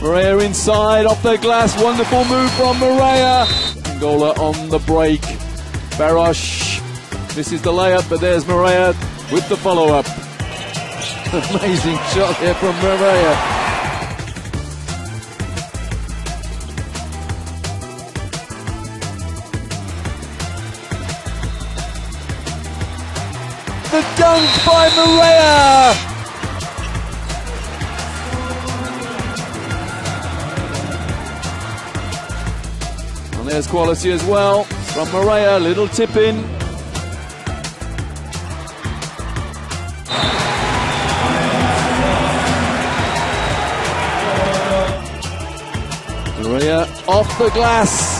Moreira inside, off the glass, wonderful move from Moreira. Angola on the break. Baroche misses the layup, but there's Moreira with the follow-up. Amazing shot here from Moreira. The dunk by Moreira! And there's quality as well from Moreira, little tip in. Moreira off the glass.